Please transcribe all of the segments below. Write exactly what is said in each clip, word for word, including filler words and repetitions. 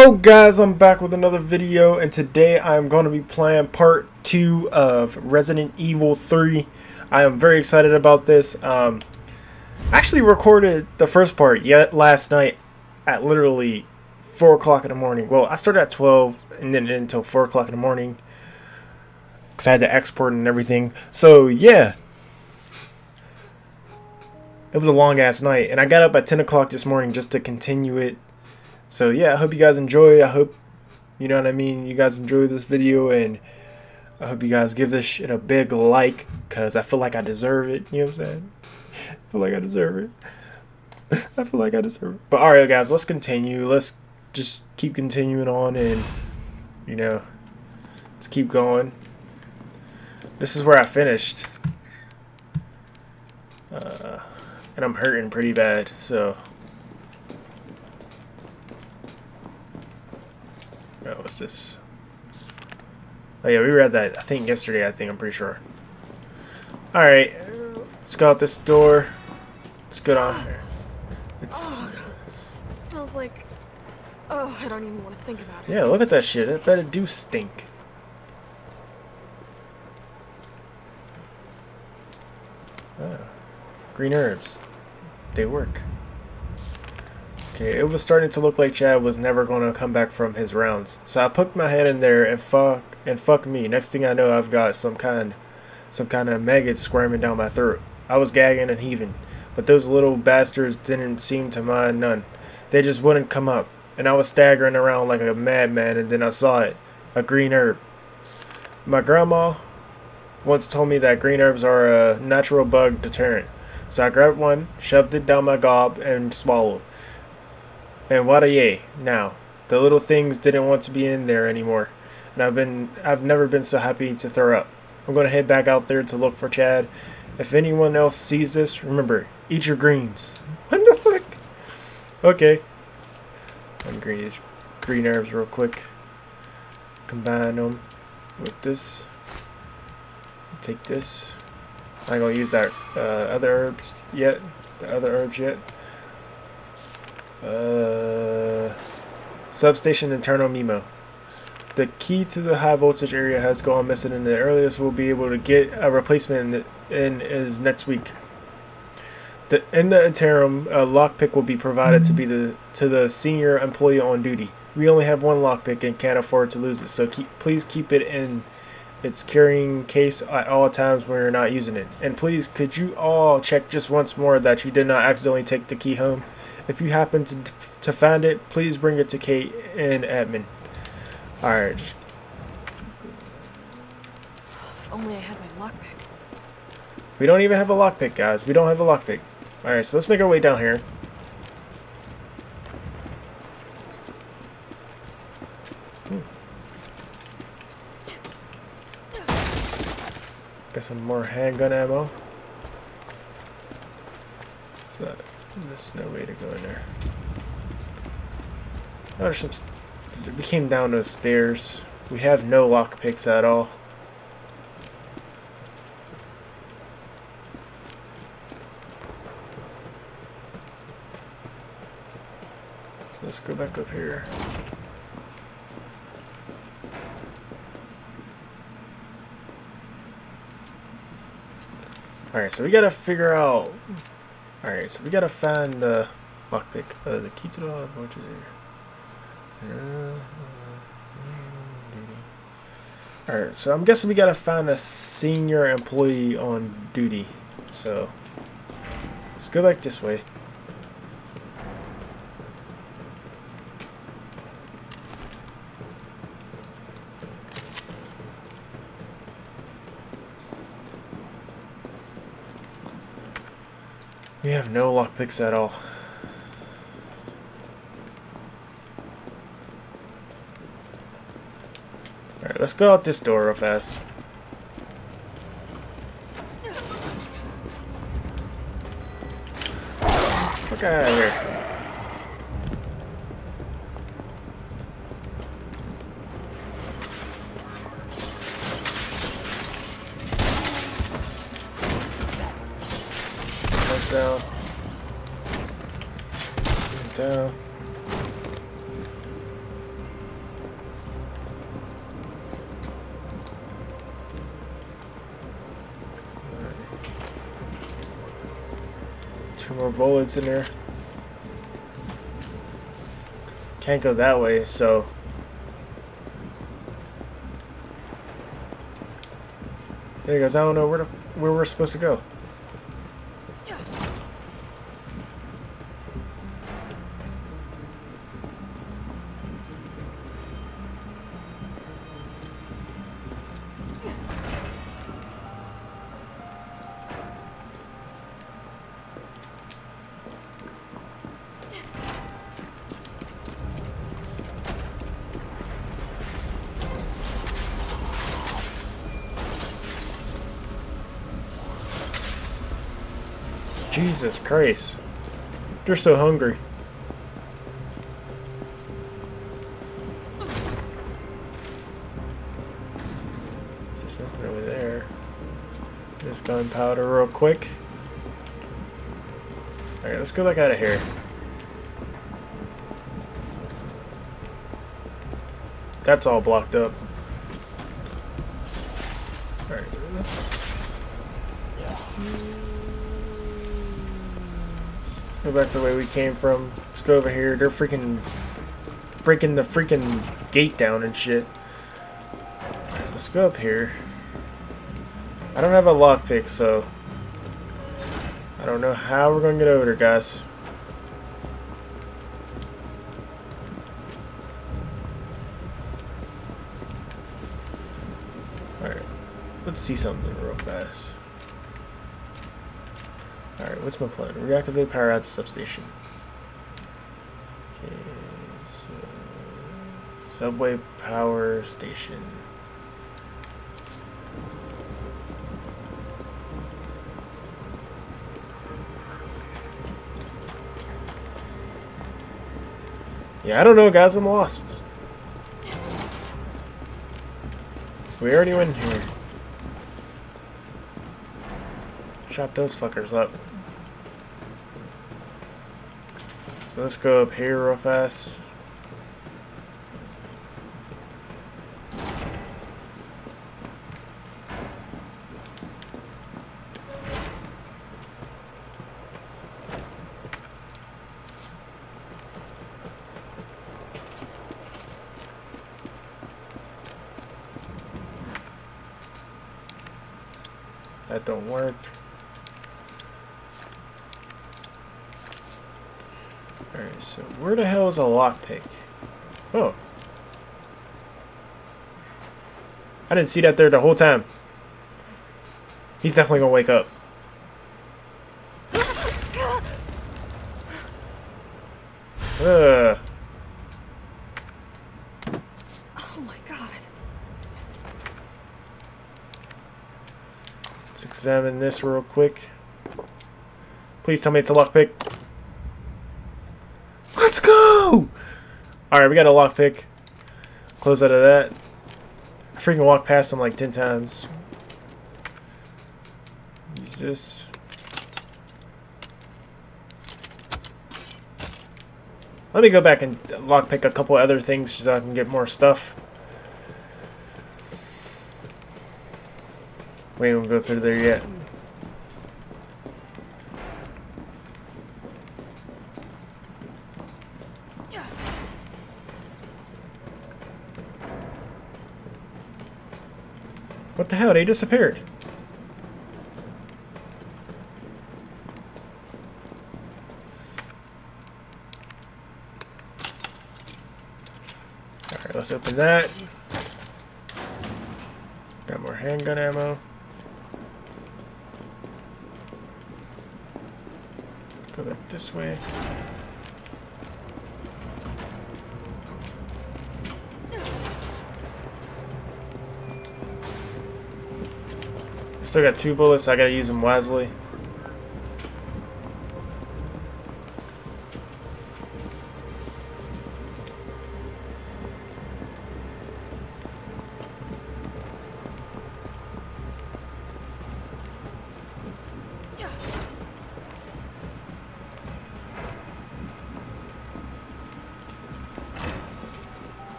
Yo guys, I'm back with another video, and today I'm going to be playing part two of Resident Evil three. I am very excited about this. Um, I actually recorded the first part yet last night at literally four o'clock in the morning. Well, I started at twelve and then until four o'clock in the morning because I had to export and everything. So yeah, it was a long ass night, and I got up at ten o'clock this morning just to continue it. So yeah, I hope you guys enjoy. I hope, you know what I mean, you guys enjoy this video, and I hope you guys give this shit a big like, because I feel like I deserve it, you know what I'm saying? I feel like I deserve it. I feel like I deserve it. But alright guys, let's continue. Let's just keep continuing on, and, you know, let's keep going. This is where I finished. Uh, and I'm hurting pretty bad, so... Oh, what's this? Oh yeah, we read that, I think, yesterday, I think, I'm pretty sure. Alright, let's go out this door. Let's go down here. It's... Oh, it smells like... Oh, I don't even want to think about it. Yeah, look at that shit. It better do stink. Oh. Green herbs. They work. Okay, it was starting to look like Chad was never going to come back from his rounds. So I poked my head in there, and fuck, and fuck me. Next thing I know, I've got some kind, some kind of maggot squirming down my throat. I was gagging and heaving, but those little bastards didn't seem to mind none. They just wouldn't come up, and I was staggering around like a madman, and then I saw it, a green herb. My grandma once told me that green herbs are a natural bug deterrent. So I grabbed one, shoved it down my gob, and swallowed. And what a yay, now. The little things didn't want to be in there anymore. And I've been I've never been so happy to throw up. I'm gonna head back out there to look for Chad. If anyone else sees this, remember, eat your greens. What the fuck? Okay. I'm green these green herbs real quick. Combine them with this. Take this. I'm not gonna use that uh, other herbs yet. The other herbs yet. Uh, substation internal memo. The key to the high voltage area has gone missing, and the earliest we'll be able to get a replacement in, the, in is next week. The, in the interim, a lockpick will be provided to be the to the senior employee on duty. We only have one lockpick and can't afford to lose it, so keep, please keep it in its carrying case at all times when you're not using it. And please, could you all check just once more that you did not accidentally take the key home? If you happen to to find it, please bring it to Kate and admin. Alright. If only I had my lockpick. We don't even have a lockpick, guys. We don't have a lockpick. Alright, so let's make our way down here. Hmm. Got some more handgun ammo. What's that? There's no way to go in there. Oh, there's some st we came down those stairs. We have no lockpicks at all. So let's go back up here. Alright, so we gotta figure out... Alright, so we gotta find the lockpick. Uh, the key to the lockpick. Alright, so I'm guessing we gotta find a senior employee on duty. So, let's go back this way. We have no lockpicks at all. Alright, let's go out this door real fast. Fuck out of here. Down. Down. Two more bullets in there. Can't go that way, so... Hey guys, I don't know where to, where we're supposed to go. Jesus Christ, they're so hungry. There's nothing over there. Just gunpowder real quick. Alright, let's go back out of here. That's all blocked up. Alright, let's... go back the way we came from. Let's go over here. They're freaking breaking the freaking gate down and shit. Alright, let's go up here. I don't have a lockpick, so I don't know how we're gonna get over there, guys. Alright, let's see something real fast. Alright, what's my plan? Reactivate power at the substation. Okay, so... subway power station. Yeah, I don't know, guys. I'm lost. We already went here. Chop those fuckers up. So let's go up here real fast. That don't work. Alright, so where the hell is a lockpick? Oh. I didn't see that there the whole time. He's definitely gonna wake up. Ugh. Oh my god. Let's examine this real quick. Please tell me it's a lockpick. Let's go! Alright, we got a lockpick. Close out of that. I freaking walked past him like ten times. Use this. Let me go back and lockpick a couple other things so I can get more stuff. We ain't gonna go through there yet. What the hell? They disappeared. Alright, let's open that. Got more handgun ammo. Go back this way. Still got two bullets, so I gotta use them wisely.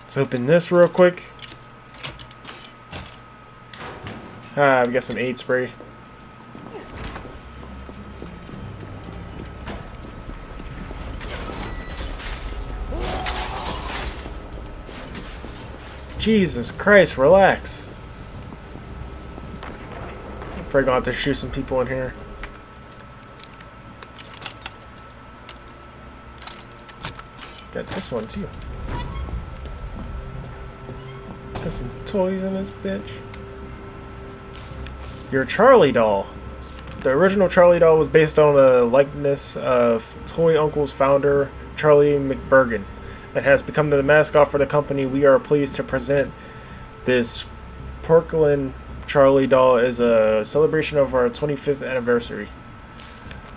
Let's open this real quick. Ah, we got some aid spray. Jesus Christ, relax. I'm probably gonna have to shoot some people in here. Got this one too. Got some toys in this bitch. Your Charlie doll. The original Charlie doll was based on a likeness of Toy Uncle's founder, Charlie McBurgan, and has become the mascot for the company. We are pleased to present this porcelain Charlie doll as a celebration of our twenty-fifth anniversary.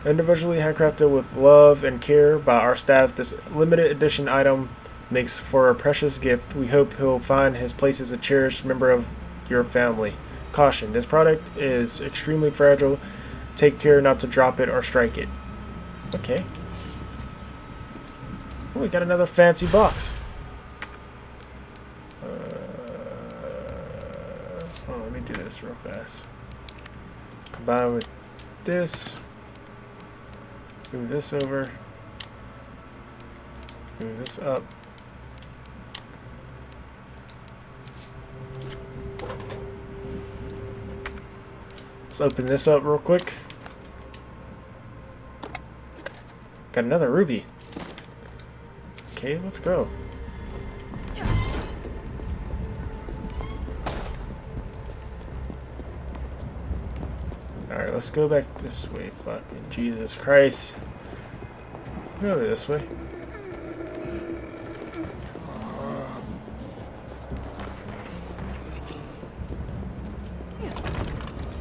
Individually handcrafted with love and care by our staff, this limited edition item makes for a precious gift. We hope he'll find his place as a cherished member of your family. Caution, this product is extremely fragile. Take care not to drop it or strike it. Okay. Oh, we got another fancy box. Uh, oh, let me do this real fast. Combine with this. Move this over. Move this up. Let's open this up real quick. Got another ruby. Okay, let's go. Alright, let's go back this way. Fucking Jesus Christ. Go this way.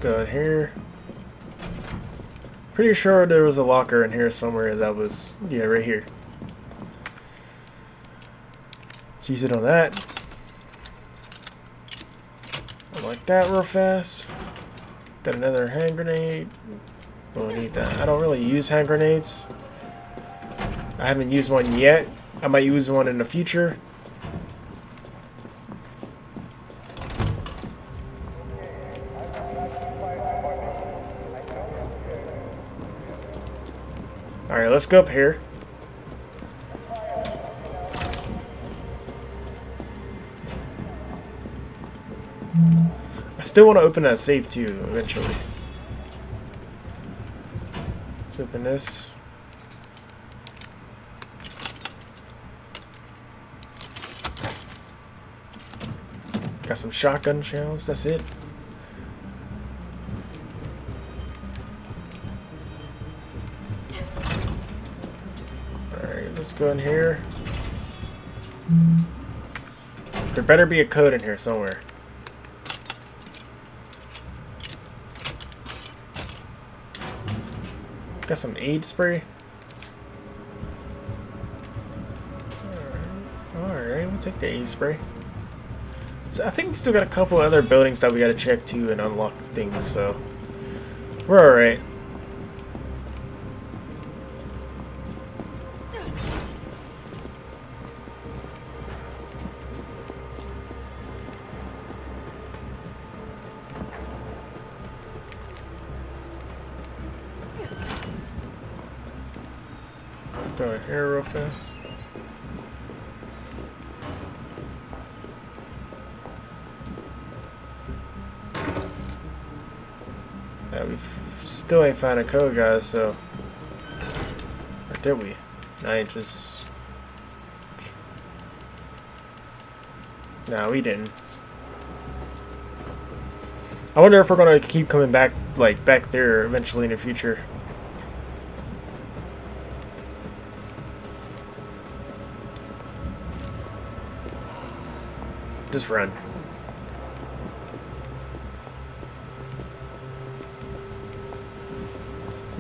Go in here. Pretty sure there was a locker in here somewhere that was, yeah, right here. Let's use it on that. Like that real fast. Got another hand grenade. We'll need that. I don't really use hand grenades. I haven't used one yet. I might use one in the future. Alright, let's go up here. I still want to open that safe too, eventually. Let's open this. Got some shotgun shells, that's it. Let's go in here. There better be a code in here somewhere. Got some aid spray. Alright, Alright we'll take the aid spray. So I think we still got a couple other buildings that we gotta check too and unlock things, so we're alright. Go here real fast. Yeah, we still ain't found a code, guys, so... Or did we? I just... No, we didn't. I wonder if we're gonna keep coming back, like, back there eventually in the future. Just run.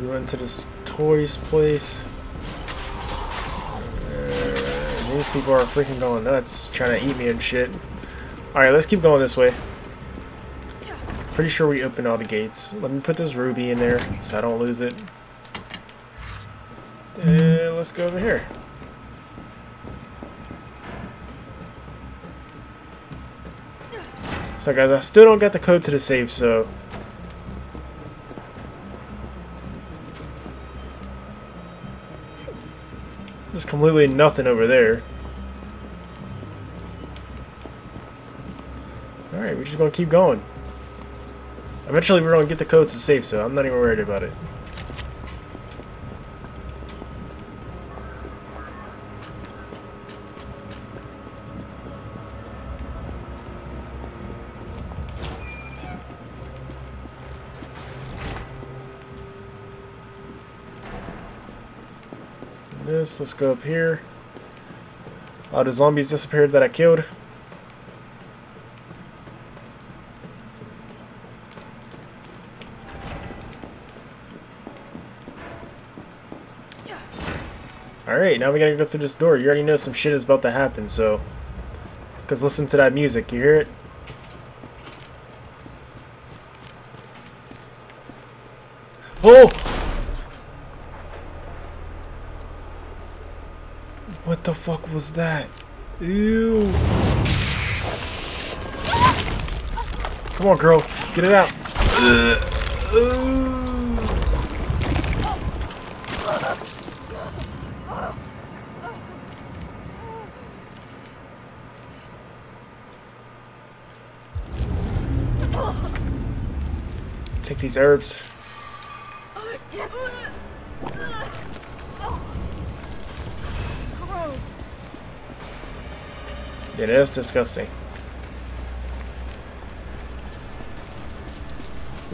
We went to this toys place. Uh, these people are freaking going nuts, trying to eat me and shit. Alright, let's keep going this way. Pretty sure we opened all the gates. Let me put this ruby in there so I don't lose it. And let's go over here. So guys, I still don't get the code to the safe, so... There's completely nothing over there. Alright, we're just gonna keep going. Eventually we're gonna get the codes to safe, so I'm not even worried about it. This, let's go up here. A lot of zombies disappeared that I killed. Alright, now we gotta go through this door. You already know some shit is about to happen, so. Because listen to that music, you hear it? Oh! What the fuck was that? Ew! Come on, girl, get it out. Let's take these herbs. It is disgusting.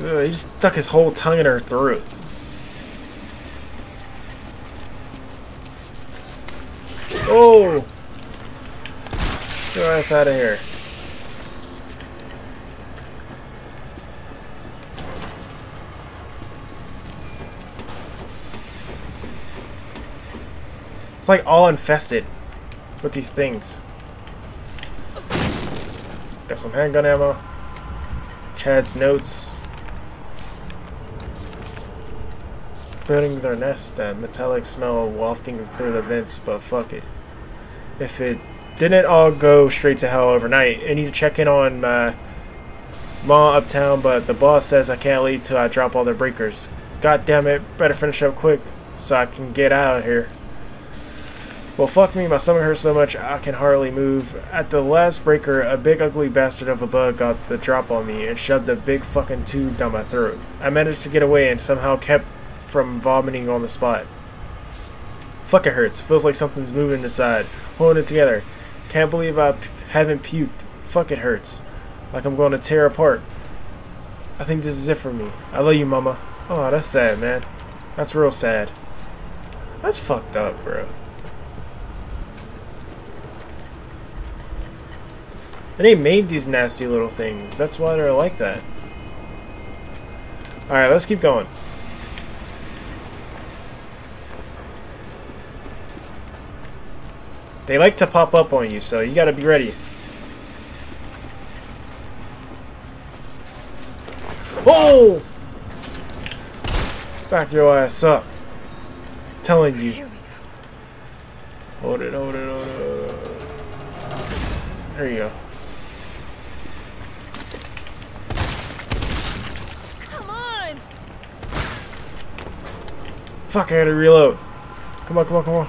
Ugh, he just stuck his whole tongue in her throat. Oh! Get your ass out of here. It's like all infested with these things. Got some handgun ammo. Chad's notes. Building their nest, that metallic smell wafting through the vents, but fuck it. If it didn't all go straight to hell overnight, I need to check in on my mom uptown, but the boss says I can't leave till I drop all their breakers. God damn it, better finish up quick so I can get out of here. Well, fuck me, my stomach hurts so much I can hardly move. At the last breaker, a big ugly bastard of a bug got the drop on me and shoved a big fucking tube down my throat. I managed to get away and somehow kept from vomiting on the spot. Fuck, it hurts. Feels like something's moving inside, holding it together. Can't believe I p haven't puked. Fuck, it hurts. Like I'm going to tear apart. I think this is it for me. I love you, mama. Oh, that's sad, man. That's real sad. That's fucked up, bro. And they made these nasty little things. That's why they're like that. Alright, let's keep going. They like to pop up on you, so you gotta be ready. Oh! Back your ass up. I'm telling you. Hold it, hold it, hold it, hold it. There you go. Fuck, I gotta reload. Come on, come on, come on.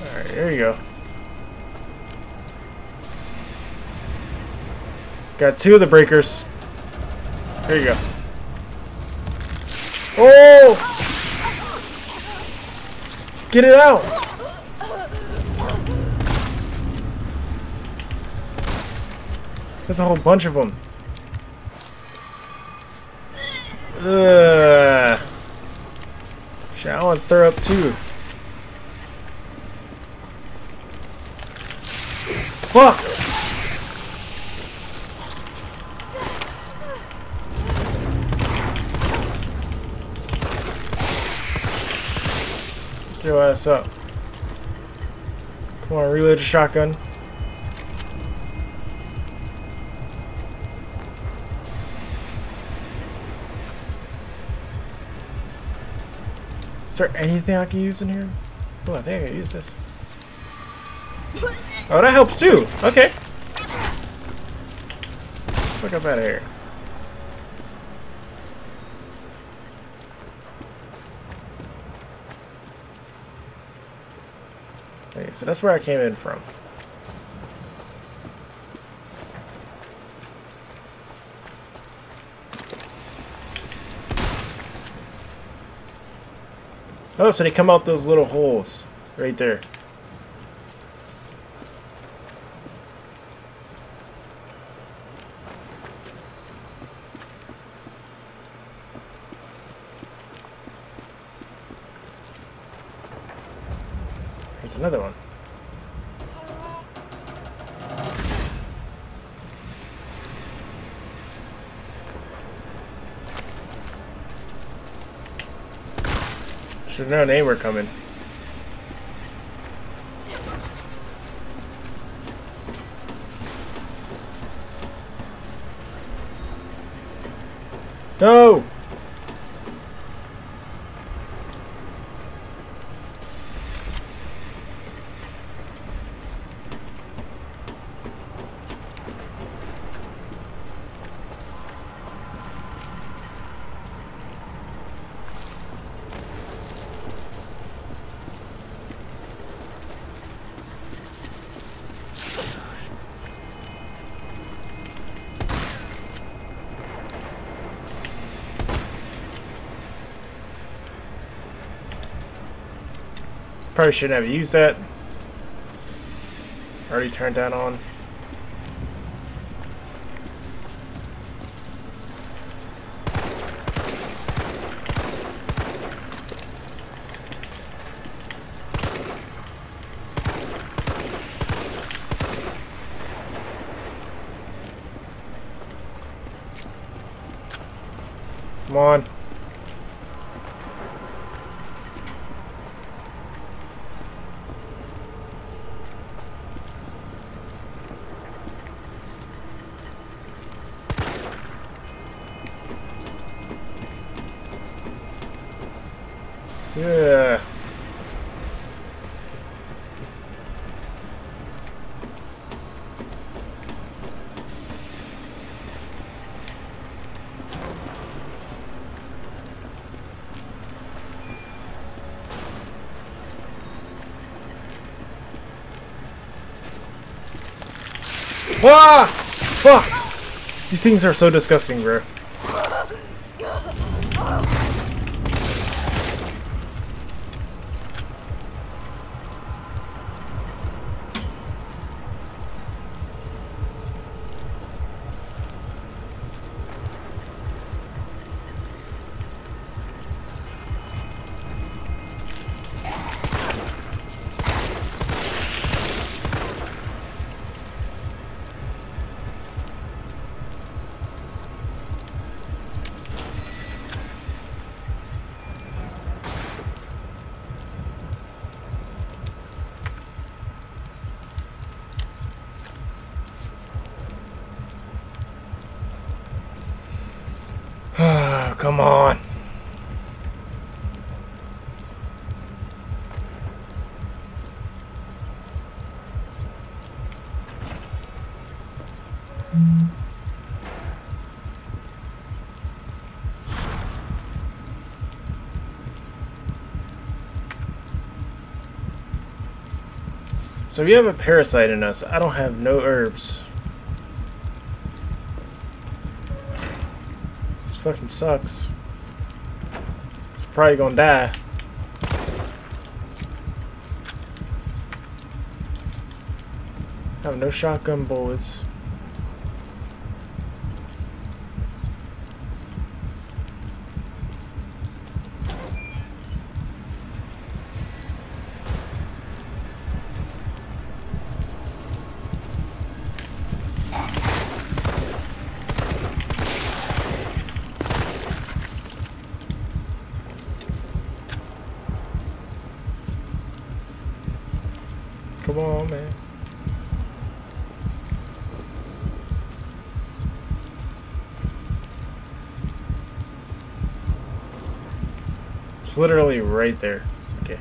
Alright, there you go. Got two of the breakers. There you go. Oh! Get it out! There's a whole bunch of them. Ugh. Shit, I want to throw up too. Fuck! Get your ass up. Come on, reload your shotgun. Is there anything I can use in here? Oh, I think I can use this. Oh, that helps too. Okay. Fuck up out of here. Okay, so that's where I came in from. Oh, so they come out those little holes right there. There's another one. Should've known they were coming. No! Probably shouldn't have used that. Already turned that on. Come on. Yeah. Ah! Fuck! These things are so disgusting, bro. Come on. So if you have a parasite in us, I don't have no herbs. Fucking sucks. It's probably gonna die. I have no shotgun bullets. Come on, man. It's literally right there. Okay.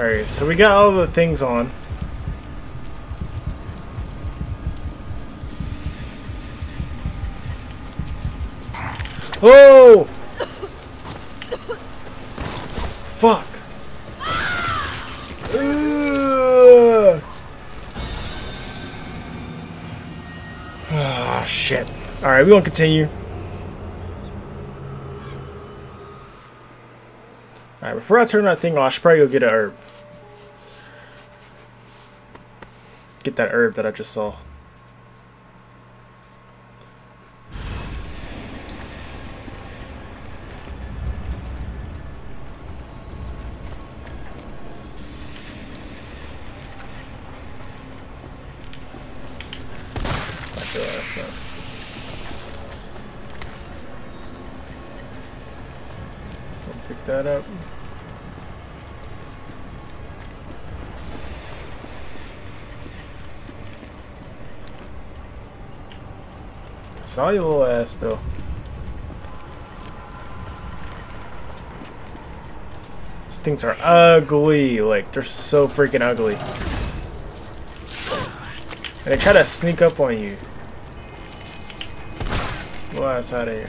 Alright, so we got all the things on. Whoa! Fuck. Ah, shit. Alright, we won't continue. Alright, before I turn that thing off, I should probably go get a herb. Get that herb that I just saw. Saw your little ass though. These things are ugly, like they're so freaking ugly. And they try to sneak up on you. Little ass out of here.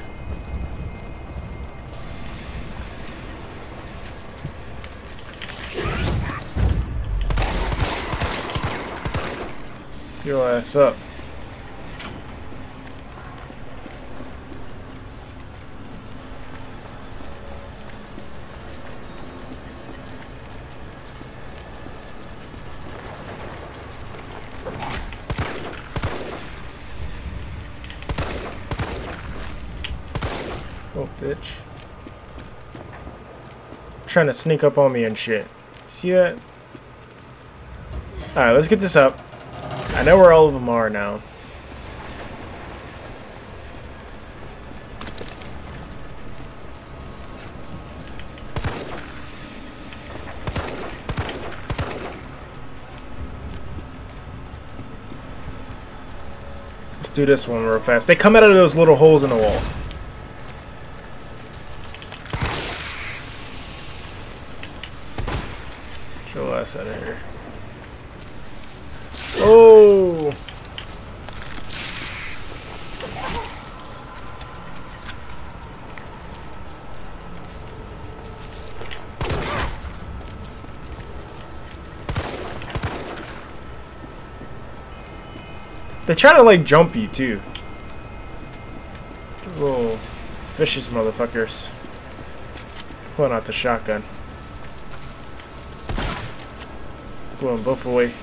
Your ass up. Trying to sneak up on me and shit. See that? Alright, let's get this up. I know where all of them are now. Let's do this one real fast. They come out of those little holes in the wall. Out of here. Oh! They try to like jump you too. Little vicious motherfuckers. Pulling out the shotgun. Well, both away.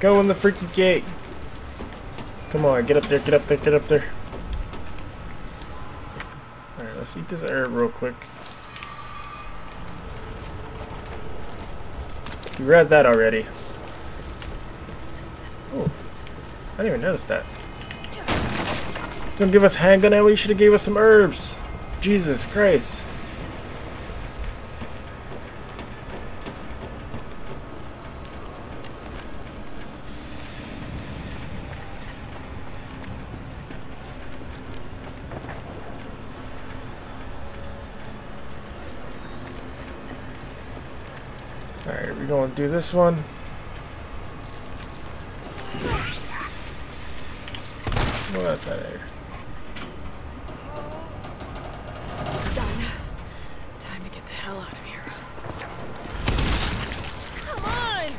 Go in the freaking gate. Come on, get up there, get up there, get up there. Alright, let's eat this herb real quick. You read that already. Oh, I didn't even notice that. You don't give us handgun ammo. You should have gave us some herbs. Jesus Christ. Do this one. What else out of here? Done. Time to get the hell out of here. Come on. Come on.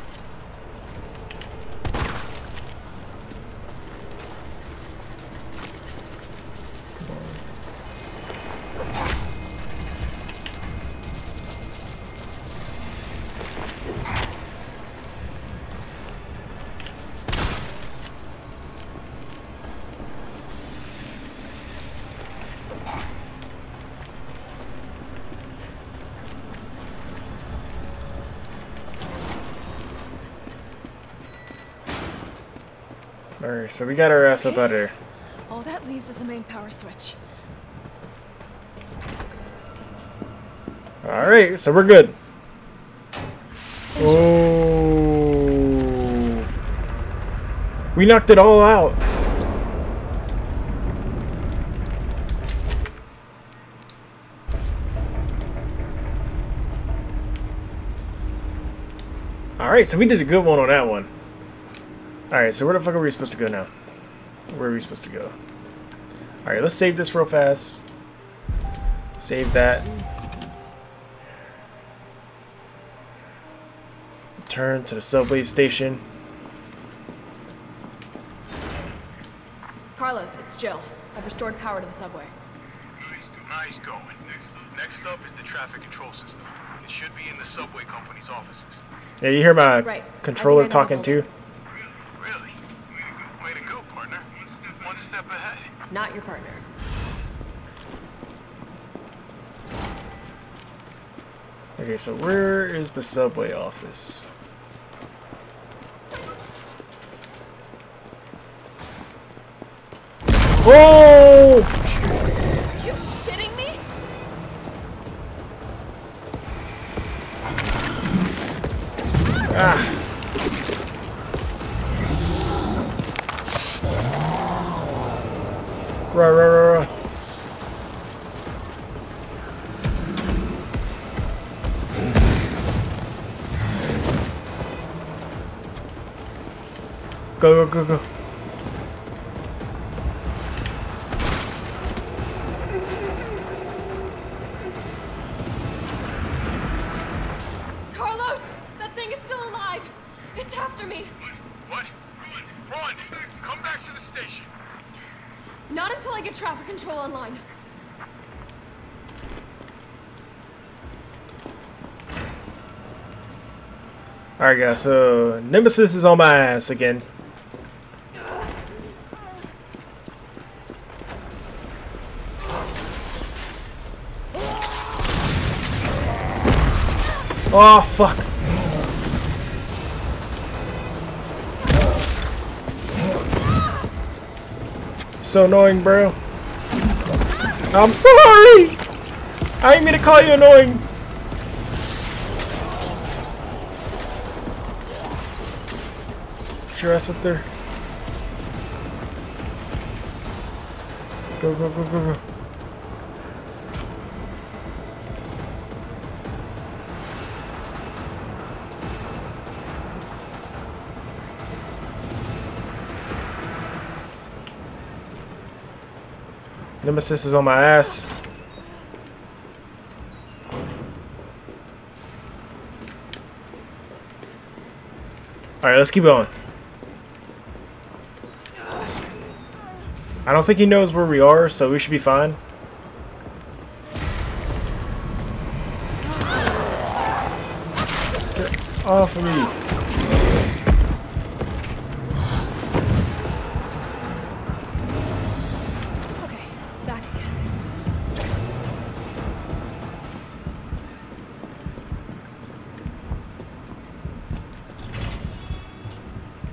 So we got our ass up out of here. All that leaves is the main power switch. Alright, so we're good. Oh. We knocked it all out. Alright, so we did a good one on that one. Alright, so where the fuck are we supposed to go now? Where are we supposed to go? Alright, let's save this real fast. Save that. Turn to the subway station. Carlos, it's Jill. I've restored power to the subway. Nice, nice going. Next, next up is the traffic control system. It should be in the subway company's offices. Yeah, you hear my right. controller I I talking too? Really? Really? Way to go, way to go, partner. One step, one step ahead. Not your partner. Okay, so where is the subway office? Whoa! Are you shitting me? Ah. Ruh, ruh, ruh, ruh. Go, go, go, go. Carlos, that thing is still alive. It's after me. What? What? Run, run. Come back to the station. Not until I get traffic control online. All right, guys. So Nemesis is on my ass again. Oh, fuck. So annoying, bro. I'm sorry. I didn't mean to call you annoying. Get your ass up there. Go, go, go, go, go. Nemesis is on my ass. Alright, let's keep going. I don't think he knows where we are, so we should be fine. Get off of me.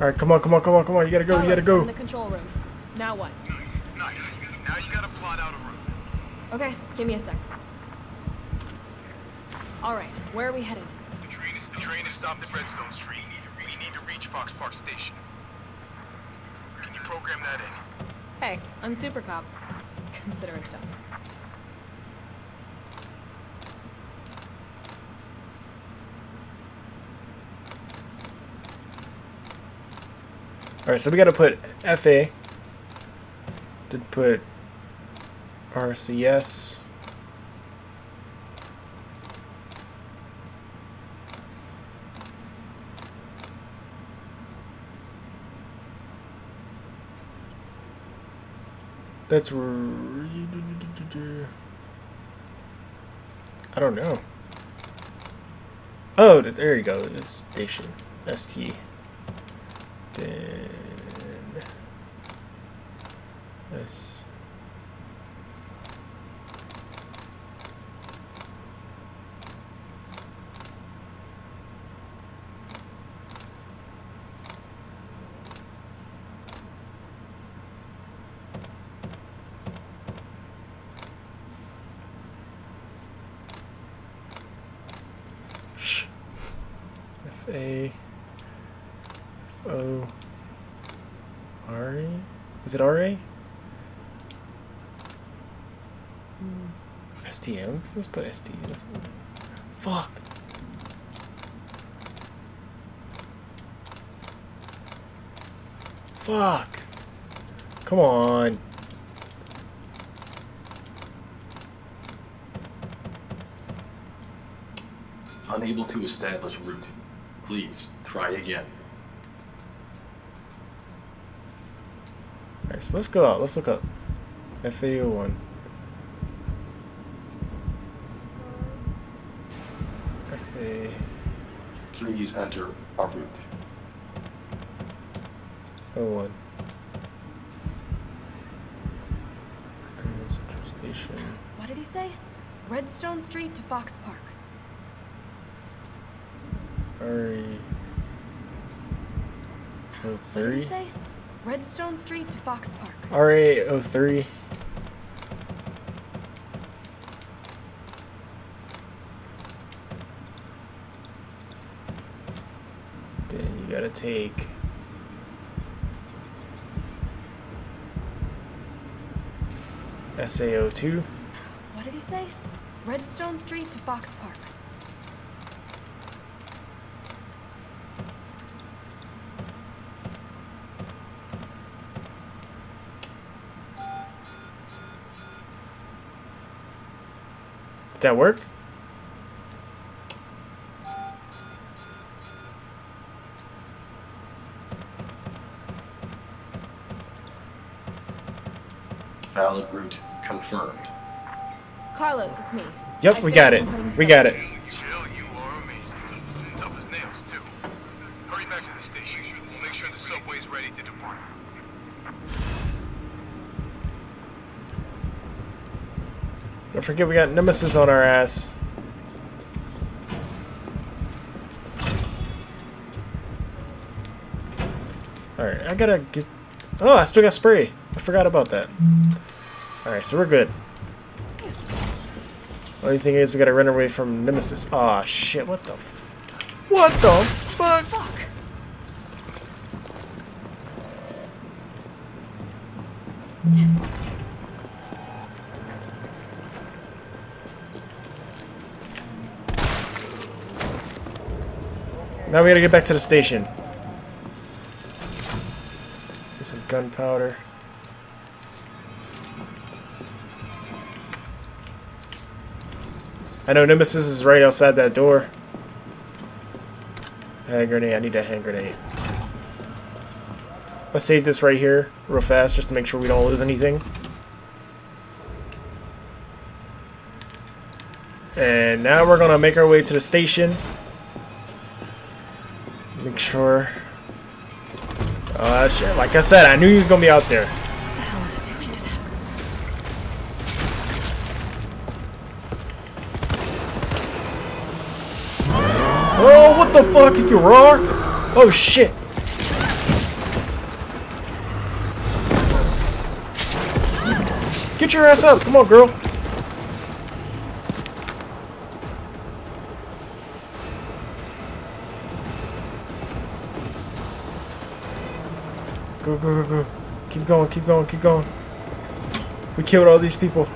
All right, come on, come on, come on, come on! You gotta go, Carlos, you gotta go. In the control room. Now what? Nice, nice. Now you gotta plot out a route. Okay, give me a sec. All right, where are we headed? The train is the train is stopped at Redstone Street. We need to reach, we need to reach Fox Park Station. Can you program that in? Hey, I'm Super Cop. Consider it done. Alright, so we gotta put F A, then put R C S, that's, I don't know, oh, there you go, it's station, S T, then S. A O R E? Is it R A? S T M? Let's put S T M. Fuck! Fuck! Come on! Unable to establish route. Please, try again. Alright, so let's go out. Let's look up F A O one. F A O one. Please enter our route. oh one. Central Station. What did he say? Redstone Street to Fox Park. Hurry. oh three. What did he say? Redstone Street to Fox Park. R A oh three. Then you gotta take. S A O two. What did he say? Redstone Street to Fox Park. Did that work? Valid route confirmed. Carlos, it's me. Yep, I we got it. We got it. Jill, you are amazing. Tough as nails, too. Hurry back to the station. We'll make sure the subway's ready to depart. Don't forget we got Nemesis on our ass. Alright, I gotta get... Oh, I still got spray. I forgot about that. Alright, so we're good. Only thing is we gotta run away from Nemesis. Aw, oh, shit, what the f... What the fuck? Fuck. Now we gotta get back to the station. Get some gunpowder. I know Nemesis is right outside that door. Hand grenade, I need a hand grenade. Let's save this right here real fast just to make sure we don't lose anything. And now we're gonna make our way to the station. Make sure. Ah, uh, shit. Like I said, I knew he was gonna be out there. What the hell is it doing to them? Oh, what the fuck? Did you roar? Oh shit. Get your ass up! Come on, girl. Go, go, go, go. Keep going, keep going, keep going. We killed all these people.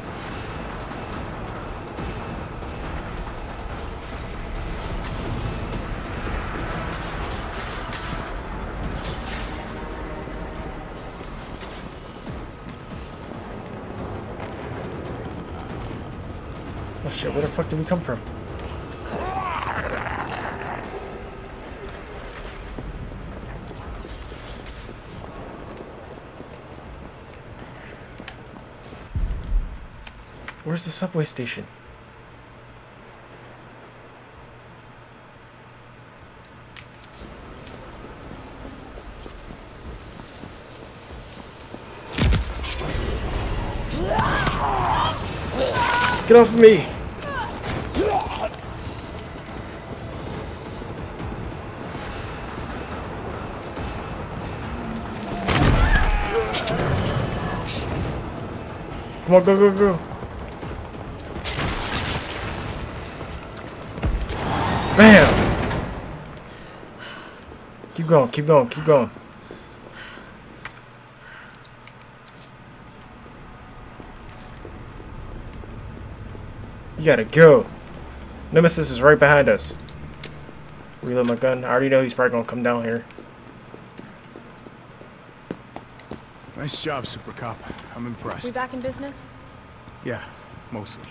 Oh shit, where the fuck did we come from? Where's the subway station? Get off of me! Come on, go, go, go! Bam! going, keep going, keep going. You gotta go. Nemesis is right behind us. Reload my gun. I already know he's probably gonna come down here. Nice job, Super Cop. I'm impressed. We back in business? Yeah, mostly.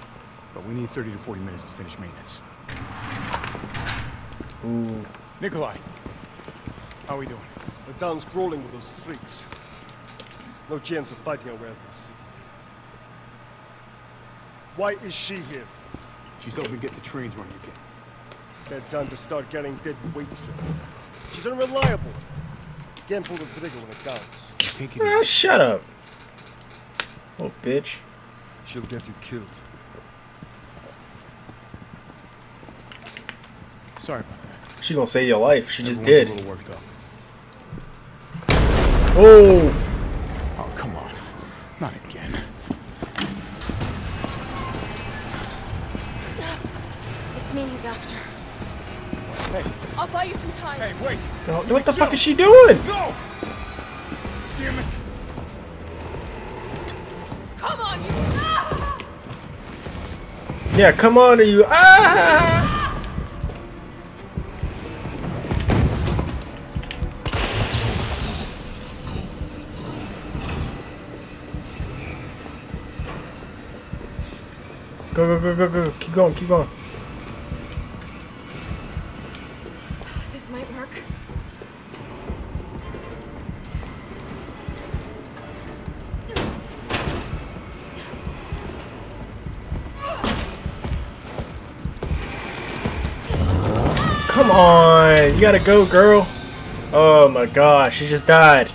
But we need thirty to forty minutes to finish maintenance. Ooh. Nikolai, how are we doing? The town's crawling with those freaks. No chance of fighting our way out of this city. Why is she here? She's hoping to get the trains running again. Bad time to start getting dead weight through. She's unreliable. Can't pull the trigger when it counts. Ah, shut up. Oh, bitch. She'll get you killed. Sorry about that. She gonna save your life. She Everyone's just did. A little worked up. Oh. Oh, come on. Not again. It's me he's after. Hey. I'll buy you some time. Hey, wait. Oh, what the fuck is she doing? Go! Damn it. Come on, you. Ah! Yeah, come on, you. Ah! Go, go, go, go, go. Keep going, keep going. This might work. Come on. You gotta go, girl. Oh my gosh. She just died.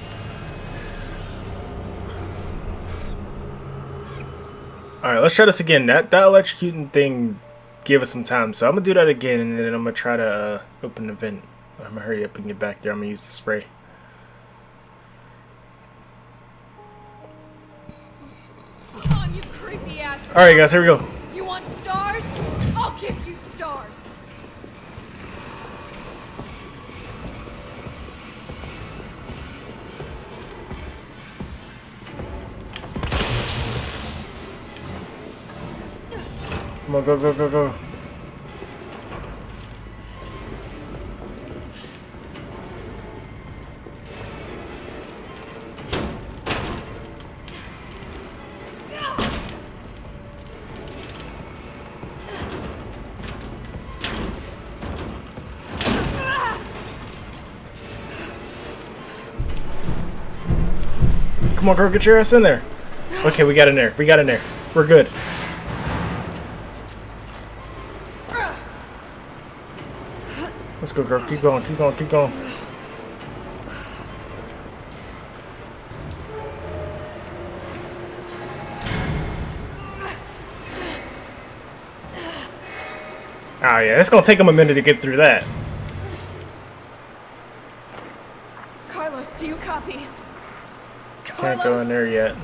Alright, let's try this again. That, that electrocuting thing gave us some time, so I'm going to do that again, and then I'm going to try to uh, open the vent. I'm going to hurry up and get back there. I'm going to use the spray. Come on, you creepy ass. Alright, guys, here we go. You want stars? I'll give you stars. Come on, go, go, go, go. Come on, girl, get your ass in there. Okay, we got in there. We got in there. We're good. Let's go, girl. Keep going, keep going, keep going. Ah, yeah, it's gonna take him a minute to get through that. Carlos, do you copy? Carlos. Can't go in there yet.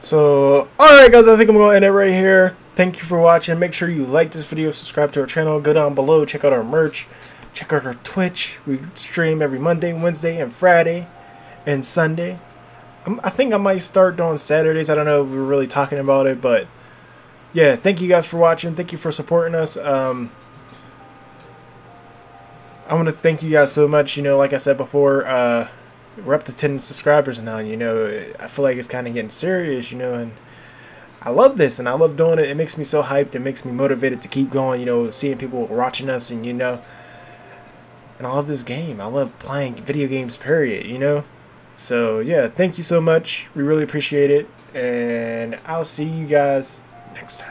So, alright guys, I think I'm going to end it right here. Thank you for watching. Make sure you like this video, subscribe to our channel, go down below, check out our merch, check out our Twitch. We stream every Monday, Wednesday, and Friday, and Sunday. I'm, I think I might start doing Saturdays. I don't know if we're really talking about it, but yeah, thank you guys for watching. Thank you for supporting us. Um, I want to thank you guys so much. You know, like I said before, uh... we're up to ten subscribers now, and you know, I feel like it's kind of getting serious, you know, and I love this, and I love doing it. It makes me so hyped. It makes me motivated to keep going, you know, seeing people watching us, and you know, and I love this game. I love playing video games, period, you know. So, yeah, thank you so much. We really appreciate it, and I'll see you guys next time.